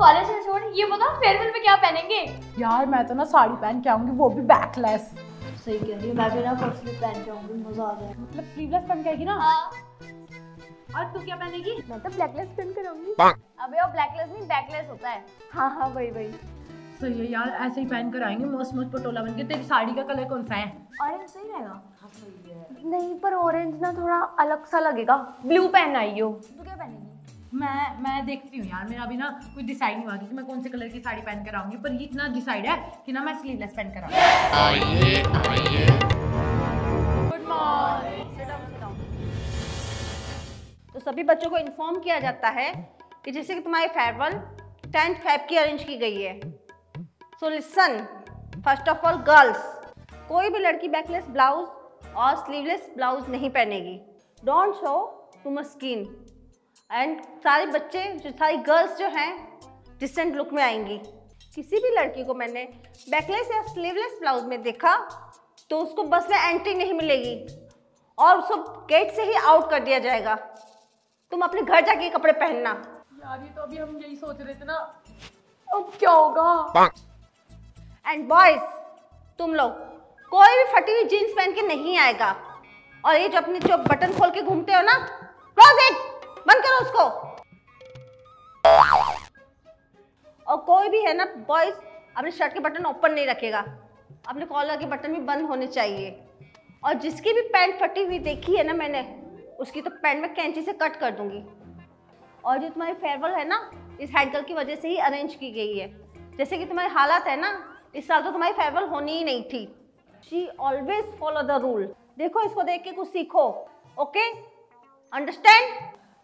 College में छोड़, ये बताओ फेयरवेल में क्या पहनेंगे? यार मैं तो ना साड़ी पहन के आऊंगी, वो भी बैकलेस। सही कह रही है, मैं भी ना फुल स्लीव पहन के आऊंगी, मजा आ जाएगा। मतलब स्लीवलेस पहन के आएगी ना? और तू क्या पहनेगी? मैं तो ब्लैकलेस पहन कर आऊंगी। अबे वो ब्लैकलेस नहीं बैकलेस होता है। हाँ हाँ वही वही। सही है यार, ऐसे ही पहन कर आएंगे मस्त मस्त पटोला बनके। तेरी साड़ी का कलर कौन सा है? ऑरेंज सही रहेगा। हाँ सही है। नहीं पर ऑरेंज ना थोड़ा अलग सा लगेगा, ब्लू पहन आई हो। तू क्या पहनेगी? मैं देखती हूँ यार, मेरा अभी ना कुछ डिसाइड नहीं हुआ कि मैं कौन से कलर की साड़ी पहन कर आऊंगी, पर ये इतना डिसाइड है कि ना मैं स्लीवलेस पहन कर आऊंगी। तो सभी बच्चों को इन्फॉर्म किया जाता है कि जैसे कि तुम्हारी फेयरवेल 10th Feb की अरेंज की गई है। So listen, first of all girls, कोई भी लड़की बैकलेस ब्लाउज और स्लीवलेस ब्लाउज नहीं पहनेगी। Don't show to skin. And सारे बच्चे जो सारी गर्ल्स जो हैं डिसेंट लुक में आएंगी। किसी भी लड़की को मैंने बैकलेस या स्लीवलेस ब्लाउज में देखा तो उसको बस में एंट्री नहीं मिलेगी और उसको गेट से ही आउट कर दिया जाएगा। तुम अपने घर जाके कपड़े पहनना। यार ये तो अभी हम यही सोच रहे थे ना, अब क्या होगा। एंड बॉयज, तुम लोग कोई भी फटी हुई जीन्स पहन के नहीं आएगा। और ये जो अपने जो बटन खोल के घूमते हो ना, रोज एक बंद करो उसको। और कोई भी है ना बॉयज, अपने शर्ट के बटन ओपन नहीं रखेगा, अपने कॉलर के बटन भी बंद होने चाहिए। और जिसकी भी पैंट फटी हुई देखी है ना मैंने, उसकी तो पैंट में कैंची से कट कर दूंगी। और जो तुम्हारी फेयरवेल है ना, इस हेड गर्ल की वजह से ही अरेंज की गई है। जैसे कि तुम्हारी हालत है ना, इस साल तो तुम्हारी फेयरवेल होनी ही नहीं थी। She always follow the rule. देखो इसको देख के कुछ सीखो, okay? Understand?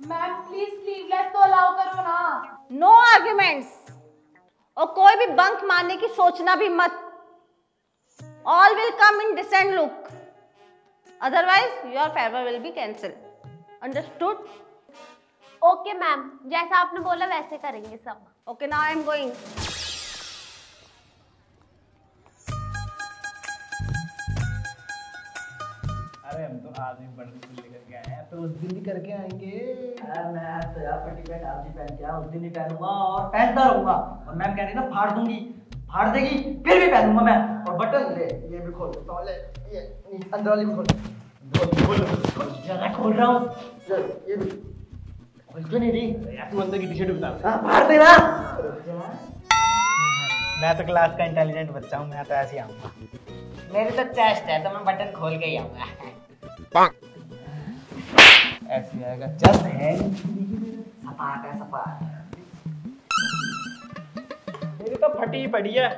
Ma'am please sleeveless तो अलाउ करो ना। No arguments. और कोई भी बंक मारने की सोचना भी मत। All will come in decent look, otherwise your farewell will be cancel. Understood? Okay ma'am, जैसा आपने बोला वैसे करेंगे सब। Okay now I am going. अरे हम तो आज ही बड़ी तो उस दिन ही करके आएंगे। मैं तो यार पट्टी पैंट आज ही पहन के आया, उस दिन ही पहनूंगा और पहनता रहूंगा। और मैम कह रही ना फाड़ दूंगी, फाड़ देगी फिर भी पहनूंगा मैं। और बटन ले, ये भी खोल देता हूँ, ले ये अंदर वाली भी खोल, ज़्यादा खोल रहा हूँ, ये भी खोल क्यों नहीं रही यार? तू अंदर की टी शर्ट बता, फाड़ देना। मैं तो क्लास का इंटेलिजेंट बच्चा हूँ, मैं तो ऐसे ही आऊँगा। मेरी तो चेस्ट है तो मैं बटन खोल के ही आऊँगा। ऐसे आएगा जस्ट है, सपाट है सपाट। मेरी तो फटी पड़ी है।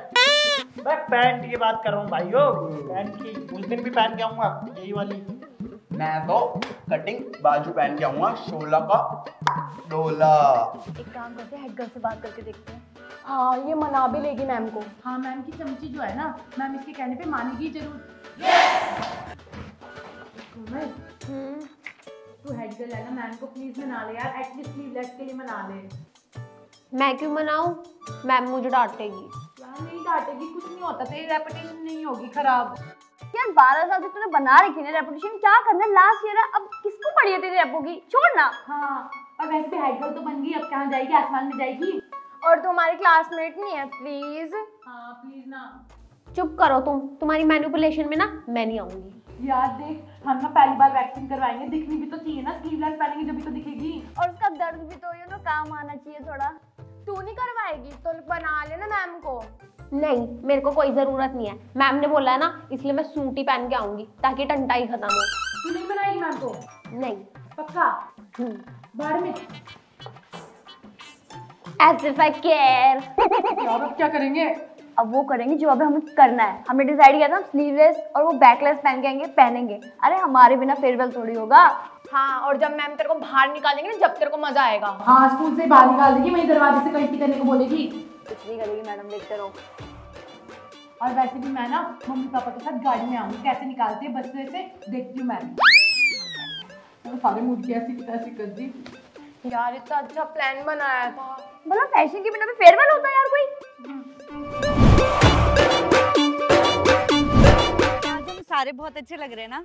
मैं पैंट की बात कर रहा हूँ भाइयों, पैंट की उस दिन भी पहन के आऊंगा यही वाली। मैं तो कटिंग बाजू पहन के आऊंगा, शोला का डोला। एक काम करते हैं, हेड गर्ल से बात करके देखते हैं। हाँ ये मना भी लेगी मैम को। हाँ मैम की चमची जो है ना, मैम इसके कहने पे मानेगी जरूर। तू हेड गर्ल है ना, मैम को प्लीज मना ले यार, एटलीस्ट स्लीवलेस के लिए मना ले। मैं क्यों मनाऊं? मैम मुझे डांटेगी। यार नहीं डांटेगी, कुछ नहीं होता, तेरी रेपुटेशन नहीं होगी खराब। यार 12 साल से तूने बना रखी है रेपुटेशन, क्या करना, लास्ट ईयर है, अब किसको पड़ी है तेरी रेपो की, छोड़ ना। हाँ और वैसे भी हेड गर्ल तो बन गई, अब कहाँ जाएगी, आसमान में जाएगी। और तुम हमारी क्लासमेट नहीं है प्लीज। हाँ प्लीज ना। चुप करो तुम, तुम्हारी मैनिपुलेशन में ना मैं नहीं आऊंगी। यार देख हम ना पहली बार वैक्सिंग करवाएंगे, दिखनी भी तो चाहिए ना, स्लीवलेस पहनेंगे जब भी तो दिखेगी। और उसका दर्द भी तो यू नो काम आना चाहिए थोड़ा। तू नहीं करवाएगी तो बना लेना मैम को। नहीं मेरे को कोई जरूरत नहीं है, मैम ने बोला है ना, इसलिए मैं सूट ही पहन के आऊंगी ताकि टंटाई खत्म हो। तू नहीं बनाएगी मैम को? नहीं पक्का। बाहर में ऐसे क्या करेंगे? अब वो करेंगे जो अभी हमें करना है। हमने डिसाइड किया था हम स्लीवलेस और वो बैकलेस पहनेंगे। अरे हमारे बिना फेयरवेल थोड़ी होगा। हाँ और जब मैम तेरे को बाहर निकालेंगे ना, जब तेरे को मजा आएगा। हाँ स्कूल से बाहर निकाल देगी, मेरे दरवाजे से कल्टी करने को बोलेगी। कुछ नहीं करेगी मैडम, देखते रहो। और वैसे भी मैं ना मम्मी पापा के साथ गाड़ी में आऊंगी, कैसे निकालती है बस से देखती हूँ मैम। सारे मूड की ऐसी तैसी कर दी। यार इतना अच्छा प्लान बनाया था, भला फैशन के बिना भी फेयरवेल होता है यार कोई। सारे बहुत अच्छे लग रहे हैं ना।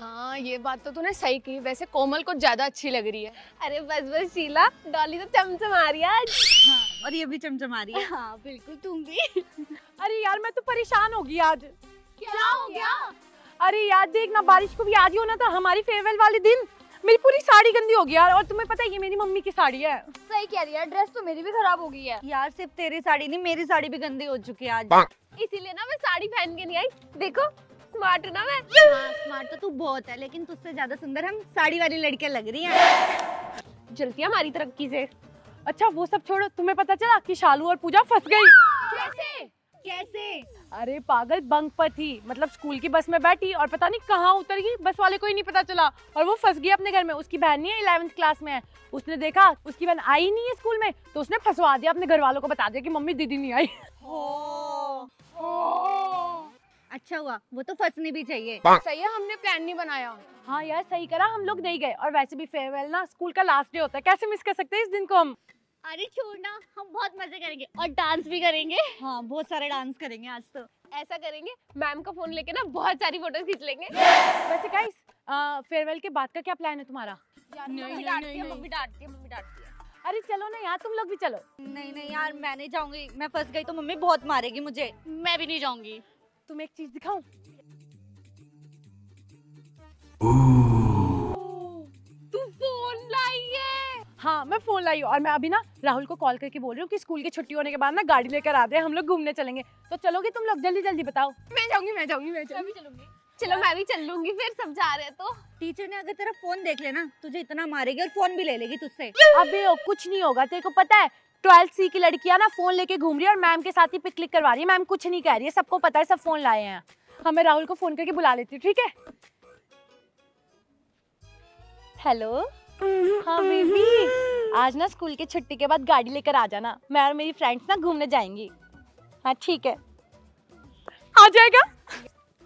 हाँ ये बात तो तूने सही कही, वैसे कोमल को ज्यादा अच्छी लग रही है। अरे बस बस शीला, डॉली तो चमचमा रही है आज। हाँ, और ये भी चमचमा रही है। हाँ बिल्कुल, तुम भी। अरे यार मैं तो परेशान होगी आज। क्या हो गया? अरे यार देख ना, बारिश को भी आज ही होना था। हमारी फेयरवेल वाले दिन मेरी पूरी साड़ी गंदी हो गई यार, और तुम्हें पता है ये मेरी मम्मी की साड़ी है। सही कह रही है यार, ड्रेस तो मेरी भी खराब हो गई है यार। सिर्फ तेरी साड़ी नहीं, मेरी साड़ी भी गंदी हो चुकी है आज। इसीलिए ना मैं साड़ी पहन के नहीं आई। देखो स्मार्ट ना मैं। हाँ, स्मार्ट तो तू बहुत है, लेकिन तुझसे ज्यादा सुंदर हम साड़ी वाली लड़कियाँ लग रही है। चलती है हमारी तरक्की से। अच्छा वो सब छोड़ो, तुम्हें पता चला कि शालू और पूजा फंस गयी। कैसे? कैसे? अरे पागल बंक पर थी, मतलब स्कूल की बस में बैठी और पता नहीं कहाँ उतर गई, बस वाले को ही नहीं पता चला और वो फंस गई अपने घर में। उसकी बहन नहीं है, 11th क्लास में है। उसने देखा उसकी बहन आई नहीं है स्कूल में, तो उसने फंसवा दिया अपने घर वालों को, बता दिया कि मम्मी दीदी नहीं आई। अच्छा हुआ, वो तो फंसनी भी चाहिए। सही है, हमने प्लान नहीं बनाया। हाँ यार सही करा हम लोग नहीं गए, और वैसे भी फेयरवेल ना स्कूल का लास्ट डे होता है, कैसे मिस कर सकते हैं इस दिन को हम। अरे छोड़ना, हम बहुत मजे करेंगे और डांस भी करेंगे। हाँ बहुत सारे डांस करेंगे आज तो। ऐसा करेंगे मैम का फोन लेके ना बहुत सारी फोटोज खींच लेंगे। वैसे गाइस फेयरवेल के बाद का क्या प्लान है तुम्हारा? मम्मी डांटती है। अरे चलो ना यार, तुम लोग भी चलो। नहीं नहीं यार मैं नहीं जाऊंगी, मैं फंस गई तो मम्मी बहुत मारेगी मुझे। मैं भी नहीं जाऊंगी। तुम एक चीज दिखाऊं? हाँ मैं फोन लाई हूँ, और मैं अभी ना राहुल को कॉल करके बोल रही हूँ कि स्कूल की छुट्टी होने के बाद ना गाड़ी लेकर आते हैं, हम लोग घूमने चलेंगे। तो चलोगे तुम लोग? जल्दी जल्दी बताओ। मैं जाऊंगी। चलो मैं भी चल लूंगी फिर, सब जा रहे हैं तो। टीचर ने अगर तेरा फोन देख लेना तुझे इतना मारेगी, और फोन भी ले लेगी तुझसे। अबे कुछ नहीं होगा, तेरे को पता है 12th C की लड़कियाँ ना फोन लेके घूम रही है और मैम के साथ ही पिक क्लिक करवा रही है। मैम कुछ नहीं कह रही है, सबको पता है, सब फोन लाए हैं। हमें राहुल को फोन करके बुला लेती हूँ, ठीक है? हेलो, हाँ बेबी आज ना स्कूल की छुट्टी के बाद गाड़ी लेकर आ जाना, मैं और मेरी फ्रेंड्स ना घूमने जाएंगी। हाँ ठीक है, आ जाएगा।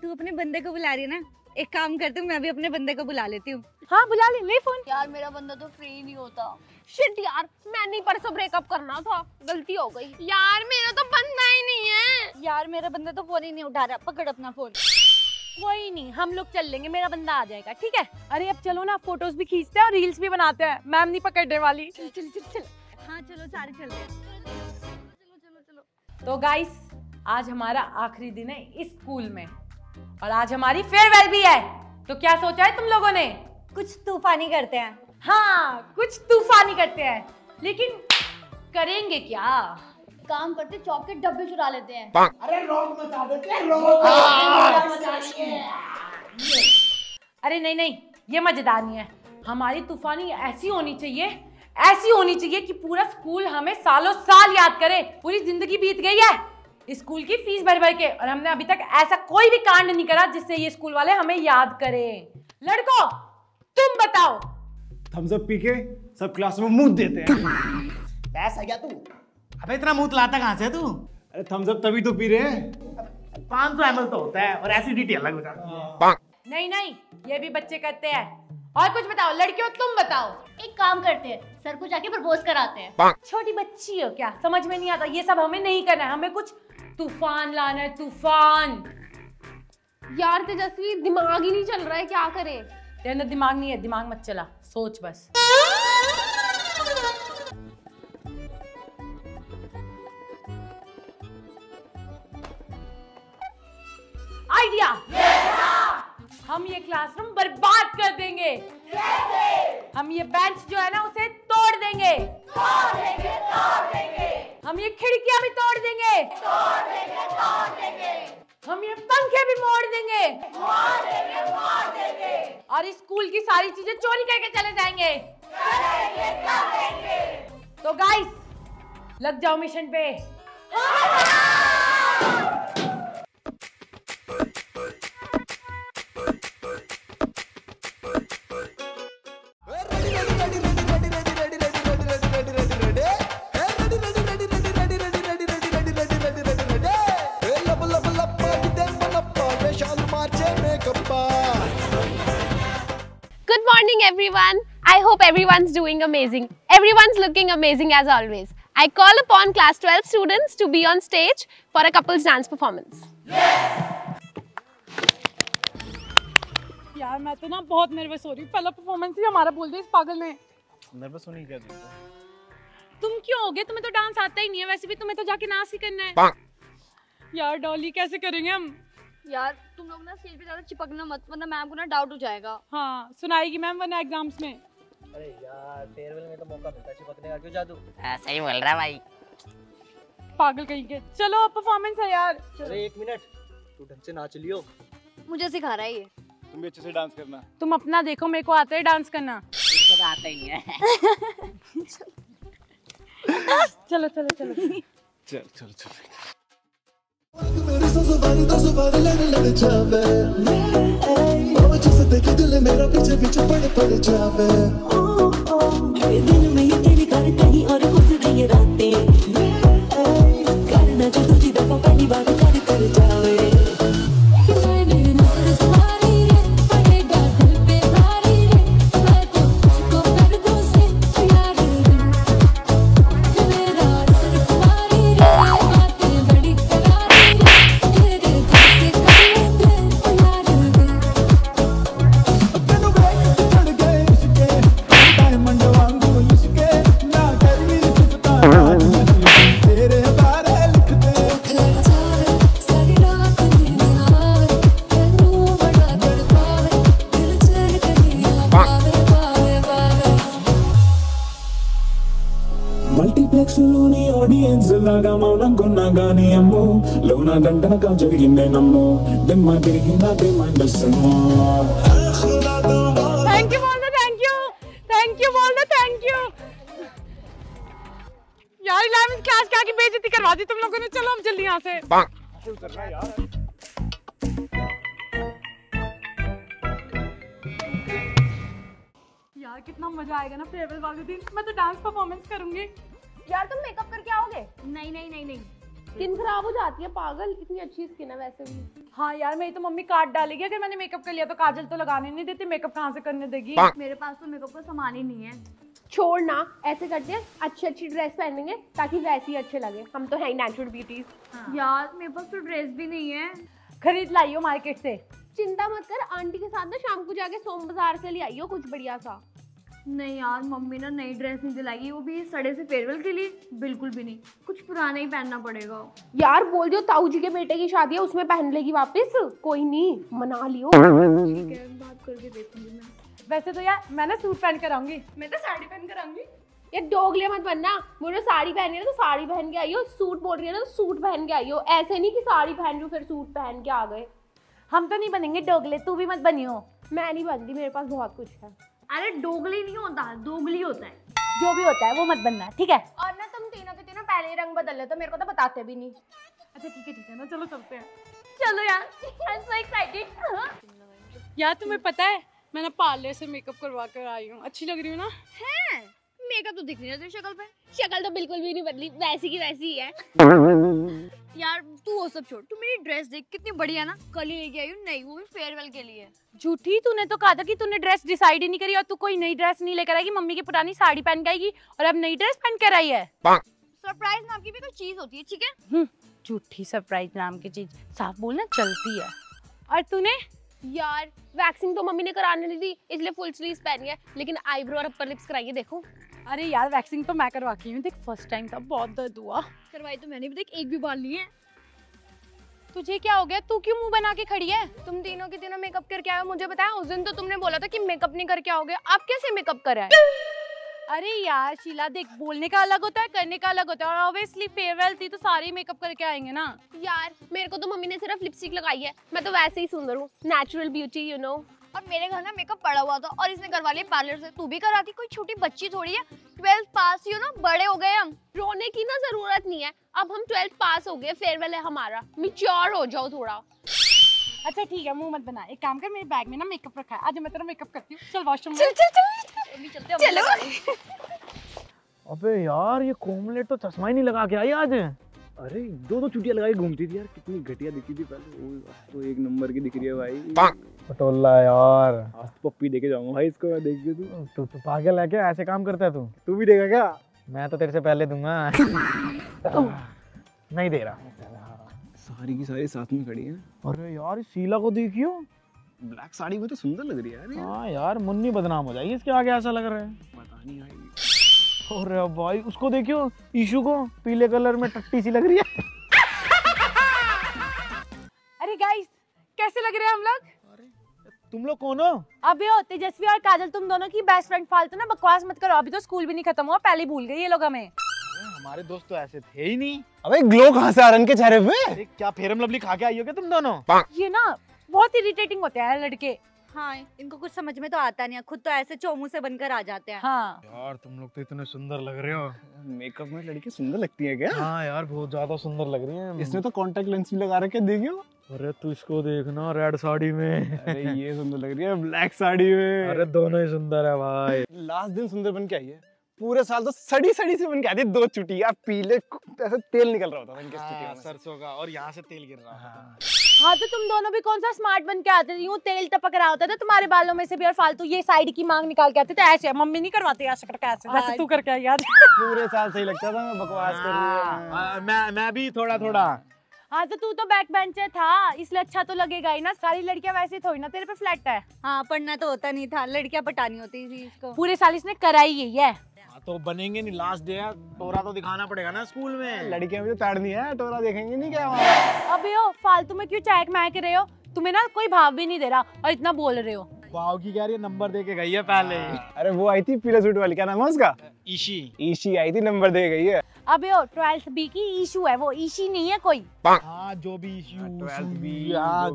तू अपने बंदे को बुला रही है ना, एक काम करती हूँ मैं भी अपने बंदे को बुला लेती हूँ। हाँ बुला ले फोन। यार मेरा बंदा तो फ्री नहीं होता। शिट यार, मैंने परसों ब्रेकअप करना था, गलती हो गई यार। मेरा तो बंदा ही नहीं है यार, मेरा बंदा तो फोन ही नहीं उठा रहा। पकड़ अपना फोन। कोई नहीं हम लोग चल लेंगे, मेरा बंदा आ जाएगा, ठीक है? अरे अब चलो ना, फोटोज भी खींचते हैं और रील्स भी बनाते हैं, मैम नहीं पकड़ने वाली। चल चल चल चल। हाँ चलो सारे चलते हैं। चलो। तो गाइस आज हमारा आखिरी दिन है इस स्कूल में, और आज हमारी फेयरवेल भी है, तो क्या सोचा है तुम लोगों ने? कुछ तूफानी करते हैं। हाँ कुछ तूफानी करते हैं, लेकिन करेंगे क्या? काम करते चौक के डब्बे चुरा लेते हैं। अरे रोक मचा देते हैं, अरे नहीं नहीं ये मजेदार नहीं है। हमारी तूफानी ऐसी होनी चाहिए, ऐसी होनी चाहिए कि पूरा स्कूल हमें सालों साल याद करे। पूरी जिंदगी बीत गई है स्कूल की फीस भर भर के, और हमने अभी तक ऐसा कोई भी कांड नहीं करा जिससे ये स्कूल वाले हमें याद करे। लड़को तुम बताओ। थम्स अप पी के सब क्लास में मुंह देते हैं। पैसा गया तू। अबे इतना मुंह लाता कहाँ से तू? अरे थम्स अप तभी तो पी रहे हैं। 500 ml तो होता है, और एसिडिटी अलग हो जाती है। नहीं नहीं ये भी बच्चे करते हैं। और कुछ बताओ लड़कियों, तुम बताओ। एक काम करते हैं, सर को जाके प्रपोज कराते हैं। छोटी बच्ची हो क्या, समझ में नहीं आता? ये सब हमें नहीं करना है, हमें कुछ तूफान लाना है। तूफान यार तेजस्वी दिमाग ही नहीं चल रहा है, क्या करे? तेरे अंदर दिमाग नहीं है, दिमाग मत चला, सोच बस। आइडिया, हम ये क्लासरूम बर्बाद कर देंगे। कैसे? हम ये बेंच जो है ना उसे तोड़ देंगे। तोड़ देंगे। हम ये खिड़कियां भी तोड़ देंगे। हम ये पंखे भी मोड़ देंगे। और इस स्कूल की सारी चीजें चोरी करके चले जाएंगे। चलेंगे। तो गाइस लग जाओ मिशन पे। Everyone, I hope everyone's doing amazing. Everyone's looking amazing as always. I call upon class 12 students to be on stage for a couples dance performance. यार मैं तो ना बहुत nervous हो रही हूँ। पहला performance ही हमारा बोल दिया इस पागल ने। nervous होने क्या जरूरत है? तुम क्यों हो गए? तुम्हें तो डांस आता ही नहीं है, वैसे भी तुम्हें तो जाके नाच ही करना है। यार डॉली कैसे करेंगे हम? यार तुम लोग ना स्टेज पे ज्यादा चिपकना मत, वरना मैम को ना डाउट हो जाएगा। हाँ सुनाएगी मैम वरना एग्जाम्स में। अरे यार फेयरवेल में तो मौका मिलता है चिपकने का, क्यों जादू? सही बोल रहा है भाई, पागल कहीं के। चलो अब परफॉर्मेंस है यार। अरे एक मिनट, तू ढंग से नाच लियो। मुझे सिखा रहा है ये। तुम भी अच्छे से डांस करना। तुम अपना देखो, मेरे को आता है डांस करना। इसको तो आता ही नहीं है। चलो चलो चलो चल चल चल। यार 11th क्लास के आगे बेइज्जती करवा दी तुम लोगों ने। चलो हम जल्दी यहाँ से उतरना यार। यार कितना मजा आएगा ना फेयरवेल वाले दिन, मैं तो डांस परफॉर्मेंस करूंगी। यार तुम मेकअप करके आओगे? नहीं नहीं नहीं नहीं, स्किन खराब हो जाती है पागल, इतनी अच्छी स्किन है वैसे भी। हाँ यार मेरी तो मम्मी काट डालेगी अगर मैंने मेकअप कर लिया तो। काजल तो लगाने नहीं देती, मेकअप कहाँ से करने देगी? मेरे पास तो मेकअप का सामान ही नहीं है। छोड़ ना, ऐसे करते हैं अच्छी अच्छी ड्रेस पहनेंगे ताकि वैसी अच्छे लगे, हम तो है नेचुरल ब्यूटीज। हाँ। यार मेरे पास तो ड्रेस भी नहीं है, खरीद लाइयो मार्केट से। चिंता मत कर, आंटी के साथ ना शाम को जाके सोम बाजार से ले आइयो कुछ बढ़िया सा। नहीं यार मम्मी ना नई ड्रेस नहीं दिलाएगी, वो भी सड़े से फेयरवेल के लिए, बिल्कुल भी नहीं, कुछ पुराना ही पहनना पड़ेगा। यार बोल दो ताऊ जी के बेटे की शादी है, उसमें पहन लेगी वापस, कोई नहीं मना लियो। ठीक है बात करके देखूंगी मैं। वैसे तो यार मैं ना सूट पहन कर आऊंगी। मैं तो साड़ी पहन कर आऊंगी। यार डोगले मत बनना, मुझे साड़ी पहन रही है तो साड़ी पहन के आइयो, सूट बोल रही है ना तो सूट पहन के आइयो, ऐसे नहीं कि साड़ी पहन लो फिर सूट पहन के आ गए। हम तो नहीं बनेंगे डोगले, तू भी मत बनियो। मैं नहीं बनती, मेरे पास बहुत कुछ है। अरे डोगली नहीं होता, दोगली होता है। जो भी होता है वो मत बनना, ठीक है? और ना तुम तीनों के तीनों पहले ही रंग बदल लेते हो, मेरे को तो बताते भी नहीं। अच्छा ठीक है ना, चलो चलते हैं। चलो यार, आई एम सो एक्साइटेड। यार तुम्हें पता है मैं ना पार्लर से मेकअप करवा कर आई हूँ, अच्छी लग रही हूँ ना? है मेकअप तो दिख नहीं रहा तेरी शक्ल पे, शक्ल तो बिल्कुल भी नहीं बदली, वैसी की वैसी ही है। यार तू वो सब छोड़, तू मेरी ड्रेस देख कितनी बढ़िया ना, कल ही लेके आई हूँ। नहीं वो भी फेयरवेल के लिए। झूठी, तूने तो कहा था कि तूने ड्रेस डिसाइड ही नहीं करी, और तू कोई नई ड्रेस नहीं लेकर आएगी, मम्मी की पुरानी साड़ी पहन के आएगी और अब नई ड्रेस पहन कर आई है। सरप्राइज नाम की भी कोई चीज होती है, ठीक है? झूठी सरप्राइज नाम की चीज, साफ बोलना चलती है। और तूने? यार वैक्सिंग तो मम्मी ने कराने नहीं दी, इसलिए फुल स्लीव्स पहनी है, लेकिन आईब्रो और अपर लिप्स कराइए देखो। अरे यार वैक्सिंग तो मैं करवा के आई हूँ, देख फर्स्ट टाइम था, बहुत दर्द हुआ। करवाई तो मैंने भी, देख एक भी बाल नहीं है। तुझे क्या हो गया, तू क्यों मुंह बना के खड़ी है? तुम तीनों के तीनों मेकअप करके आए हो, मुझे बताया उस दिन तो तुमने बोला था कि मेकअप नहीं करके आओगे, आप कैसे मेकअप कर रहे हैं? अरे यार शीला देख, बोलने का अलग होता है करने का अलग होता है, और ऑब्वियसली फेयरवेल थी तो सारे मेकअप करके आएंगे ना। यार मेरे को तो मम्मी ने सिर्फ लिपस्टिक लगाई है, मैं तो वैसे ही सुंदर हूँ, नेचुरल ब्यूटी यू नो। और मेरे घर ना मेकअप पड़ा हुआ था और इसने करवा लिया पार्लर से। तू भी कराती, कोई छोटी बच्ची थोड़ी है, 12th पास ही हो ना, बड़े हो गए हम, रोने की ना जरूरत नहीं है, अब हम 12th पास हो गए, फेयरवेल है हमारा, मैच्योर हो जाओ थोड़ा। अच्छा ठीक है मुंह मत बना, एक काम कर, मेरे बैग में ना मेकअप रखा है, आज मैं तेरा मेकअप करती हूँ, चल वॉशरूम में। चल अबे यार ये कोमलेट तो चश्मा ही नहीं लगा के आई आज। अरे दो चुटिया लगा के घूमती थी यार, कितनी घटिया दिखी थी पहले, तो एक नंबर की दिख रही है भाई। पटोला यार, आज तो पप्पी देके जाऊंगा भाई इसको, मैं देख दे। तू पागल है क्या, ऐसे काम करता है तू भी देगा क्या? मैं तो तेरे से पहले दूंगा। नहीं दे रहा। सारी की सारी साथ में खड़ी है। अरे यार शीला को देखियो, ब्लैक साड़ी में तो सुंदर लग रही है। हाँ यार मुन्नी बदनाम हो जाएगी इसके आगे, ऐसा लग रहा है। पता नहीं और भाई उसको देखियो ईशू को, पीले कलर में टट्टी सी लग रही है। अरे गाइस कैसे लग रहे हैं हम लोग? तुम लोग कौन हो? अबे ओ तेजस्वी और काजल, तुम दोनों की बेस्ट फ्रेंड। फालतू ना बकवास मत करो, अभी तो स्कूल भी नहीं खत्म हुआ, पहले भूल गए ये लोग हमें। हमारे दोस्त तो ऐसे थे ही नहीं। अबे ग्लो कहाँ से आ रहा है इनके चेहरे पे? क्या फेरम लवली खा के आई हो क्या तुम दोनों? ये ना बहुत इरिटेटिंग होते हैं लड़के। हाँ, इनको कुछ समझ में तो आता नहीं है, खुद तो ऐसे चोमू से बनकर आ जाते हैं। हाँ। यार तुम लोग तो इतने सुंदर लग रहे हो। मेकअप में लड़की सुंदर लगती है क्या? हाँ यार बहुत ज्यादा सुंदर लग रही है। इसने तो कांटेक्ट लेंस भी लगा रखे, देखियो। अरे तू इसको देखना रेड साड़ी में, अरे ये सुंदर लग रही है ब्लैक साड़ी में। अरे दोनों ही सुंदर है भाई। लास्ट दिन सुंदर बन के आई है, पूरे साल तो सड़ी सड़ी से बन के आती है। दो चुटिया पीले ऐसा तेल निकल रहा होता है सरसों का, और यहाँ से तेल गिर रहा है। हाँ तो तुम दोनों भी कौन सा स्मार्ट बन के आते थे, यूं तेल टपक रहा होता था तुम्हारे बालों में से भी, और फालतू ये साइड की मांग निकाल के आते थे ऐसे। मम्मी नहीं करवाते ऐसे करके, ऐसे जैसे तू करके आया। पूरे साल सही लगता था मैं बकवास कर रही हूं। मैं भी थोड़ा थोड़ा। हाँ तो तू तो बैक बेंचर था इसलिए अच्छा तो लगेगा ही ना, सारी लड़कियां वैसे थोड़ी ना तेरे पे फ्लैट है। हाँ पढ़ना तो होता नहीं था, लड़कियां पटानी होती थी इसको। पूरे साल इसने कराई यही है। तो बनेंगे नहीं, लास्ट डे है, टोरा तो दिखाना पड़ेगा ना स्कूल में। लड़कियां भी तो ताड़नी है, टोरा देखेंगे नहीं क्या वहाँ। अबे ओ फालतू में क्यों चैक मार के रहे हो, तुम्हें ना कोई भाव भी नहीं दे रहा और इतना बोल रहे हो। भाव की कह रही है, नंबर दे के गई है पहले। अरे वो आई थी पीले सूट वाली, क्या नाम है उसका? ईशी। ईशी आई थी, नंबर दे गई है। अबे ओ 12th B की ईशू है वो, ईशी नहीं है कोई। हाँ जो भी इशू 12th B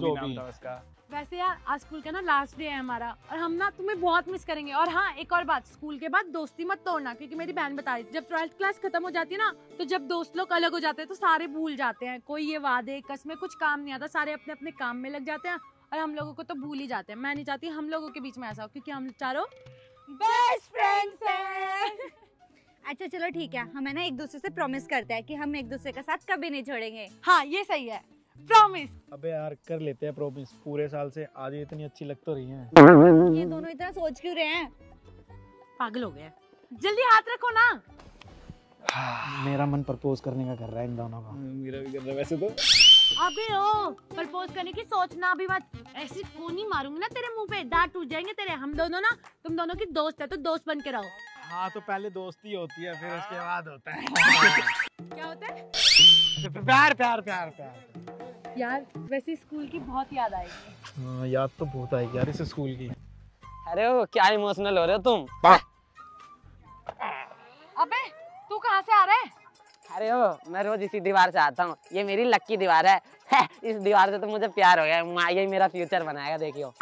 जो भी उसका। वैसे यार आज स्कूल का ना लास्ट डे है हमारा, और हम ना तुम्हें बहुत मिस करेंगे। और हाँ एक और बात, स्कूल के बाद दोस्ती मत तोड़ना, क्योंकि मेरी बहन बता रही थी जब 12th क्लास खत्म हो जाती है ना, तो जब दोस्त लोग अलग हो जाते हैं तो सारे भूल जाते हैं, कोई ये वादे कसमें कुछ काम नहीं आता, सारे अपने अपने काम में लग जाते हैं और हम लोगों को तो भूल ही जाते हैं। मैं नहीं चाहती हम लोगों के बीच में ऐसा हो, क्योंकि हम चारों बेस्ट फ्रेंड्स हैं। अच्छा चलो ठीक है, हमें ना एक दूसरे से प्रॉमिस करते हैं कि हम एक दूसरे के साथ कभी नहीं छोड़ेंगे। हाँ ये सही है, प्रॉमिस। अबे यार कर लेते हैं प्रॉमिस, पूरे साल से आज इतनी अच्छी लग तो रही हैं। ये दोनों इतना सोच क्यों रहे हैं, पागल हो गए। जल्दी हाथ रखो ना। हाँ, मेरा मन प्रपोज करने का कर रहा है इन दोनों का। मेरा भी कर रहा है वैसे तो। अबे ओ प्रपोज करने की सोचना भी मत, ऐसी कोनी मारूंगी ना तेरे मुँह पे, दांत टूट जाएंगे तेरे। हम दोनों ना तुम दोनों की दोस्त है तो दोस्त बन के रहो। हाँ तो पहले दोस्ती होती है, फिर उसके बाद होता है क्या होता है? प्यार प्यार प्यार प्यार। यार वैसे स्कूल की बहुत याद आएगी। हाँ याद तो बहुत आएगी यार इस स्कूल की। अरे वो क्या इमोशनल हो रहे हो तुम? अबे तू कहाँ से आ रहा है? अरे वो मैं रोज इसी दीवार से आता हूँ, ये मेरी लक्की दीवार है, इस दीवार से तो मुझे प्यार हो गया, माँ यही मेरा फ्यूचर बनाएगा देखियो।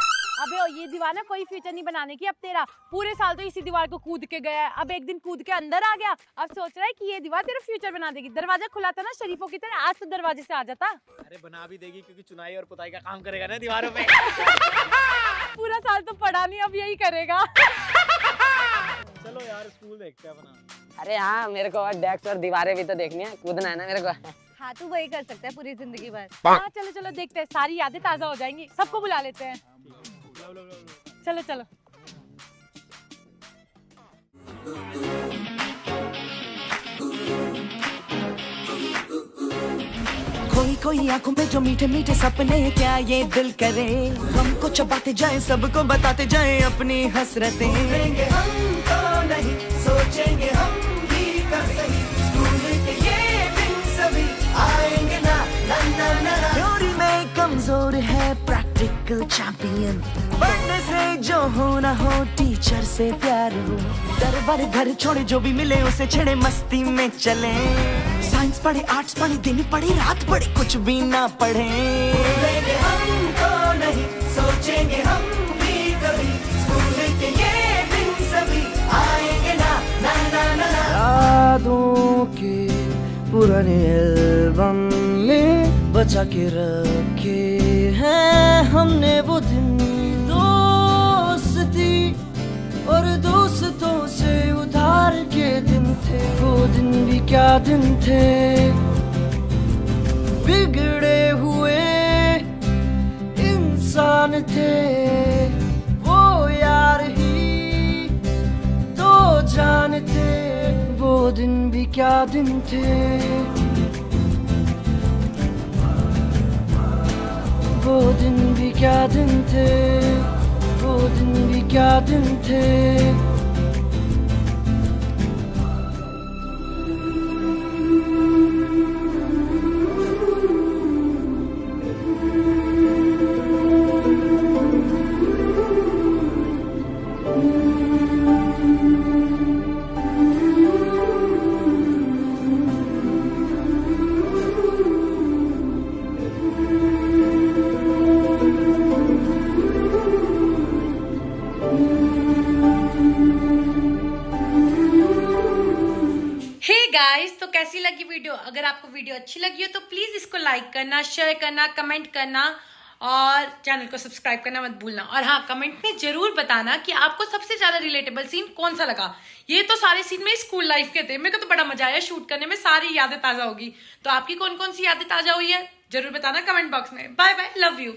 अबे ओ ये दीवार ना कोई फ्यूचर नहीं बनाने की, अब तेरा पूरे साल तो इसी दीवार को कूद के गया है, अब एक दिन कूद के अंदर आ गया, अब सोच रहा है कि ये दीवार तेरा फ्यूचर बना देगी। दरवाजा खुला था ना शरीफों की तरह, आज तो दरवाजे से आ जाता। अरे बना भी देगी, क्योंकि चुनाई और पुताई का काम करेगा ना दीवारों पे। पूरा साल तो पढ़ा नहीं, अब यही करेगा। चलो यार स्कूल देखते हैं अपना। अरे हाँ मेरे को और डेस्क और दीवारें भी तो देखनी है, कूदना है ना मेरे को। हाँ तू वही कर सकता है पूरी जिंदगी भर। हाँ चलो चलो देखते है, सारी यादें ताजा हो जाएंगी। सबको बुला लेते हैं, चलो चलो। खोई खोई आंखों में जो मीठे मीठे सपने, क्या ये दिल करे हमको चबाते जाए, सबको बताते जाए अपनी हसरतें। हम तो नहीं सोचेंगे, हम भी कर सही, स्कूल के ये दिन सभी आएंगे ना ना ना ना। थ्योरी में कमजोर है प्रैक्टिकल चैंपियन, बनने से जो हो ना हो टीचर से प्यार हो, दर बार घर छोड़े जो भी मिले उसे छेड़े, मस्ती में चले, साइंस पढ़े आर्ट्स पढ़े, दिन पढ़े रात पढ़े, कुछ भी ना पढ़े। हम तो नहीं सोचेंगे, हम भी कभी स्कूल के ये दिन सभी आएंगे ना ना ना ना। यादों के पुराने एल्बम में बचा के रखे हैं हमने वो दिन, और दोस्तों से उधार के दिन थे वो दिन, भी क्या दिन थे, बिगड़े हुए इंसान थे वो यार ही तो जान थे, वो दिन भी क्या दिन थे, वो दिन भी क्या दिन थे, वो दिन भी क्या दिन थे। गाइस तो कैसी लगी वीडियो? अगर आपको वीडियो अच्छी लगी हो तो प्लीज इसको लाइक करना, शेयर करना, कमेंट करना और चैनल को सब्सक्राइब करना मत भूलना। और हाँ, कमेंट में जरूर बताना कि आपको सबसे ज्यादा रिलेटेबल सीन कौन सा लगा। ये तो सारे सीन मेरे स्कूल लाइफ के थे, मेरे को तो बड़ा मजा आया शूट करने में, सारी यादें ताजा होगी। तो आपकी कौन कौन सी यादें ताजा हुई है जरूर बताना कमेंट बॉक्स में। Bye bye, love you.